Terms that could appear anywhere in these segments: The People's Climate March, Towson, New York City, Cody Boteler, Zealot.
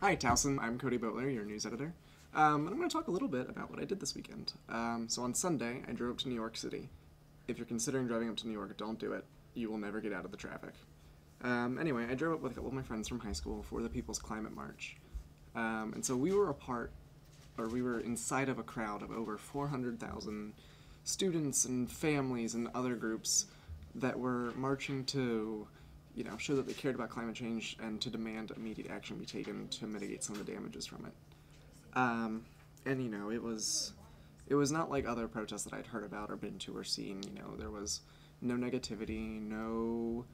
Hi, Towson. I'm Cody Boteler, your news editor, and I'm going to talk a little bit about what I did this weekend. So on Sunday, I drove up to New York City. If you're considering driving up to New York, don't do it. You will never get out of the traffic. Anyway, I drove up with a couple of my friends from high school for the People's Climate March. And so we were inside of a crowd of over 400,000 students and families and other groups that were marching to, you know, show that they cared about climate change and to demand immediate action be taken to mitigate some of the damages from it. And you know, it was not like other protests that I'd heard about or been to or seen. You know, there was no negativity, no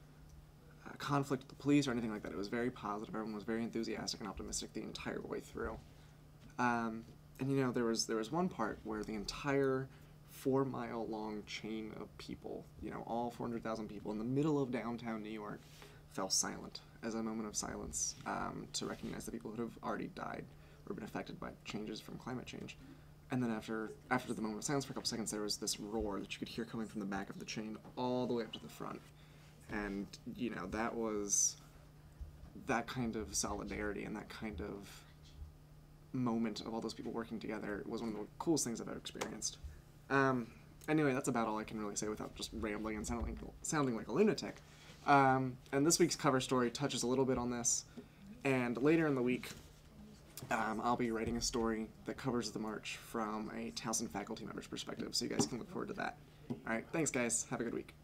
conflict with the police or anything like that. It was very positive. Everyone was very enthusiastic and optimistic the entire way through. And you know, there was one part where the entire 4-mile long chain of people, you know, all 400,000 people in the middle of downtown New York fell silent as a moment of silence to recognize the people who have already died or been affected by changes from climate change. And then after the moment of silence for a couple seconds, there was this roar that you could hear coming from the back of the chain all the way up to the front. And, you know, that was that kind of solidarity and that kind of moment of all those people working together was one of the coolest things I've ever experienced. Anyway, that's about all I can really say without just rambling and sounding like a lunatic. And this week's cover story touches a little bit on this, and later in the week, I'll be writing a story that covers the march from a Towson faculty member's perspective, so you guys can look forward to that. Alright, thanks guys, have a good week.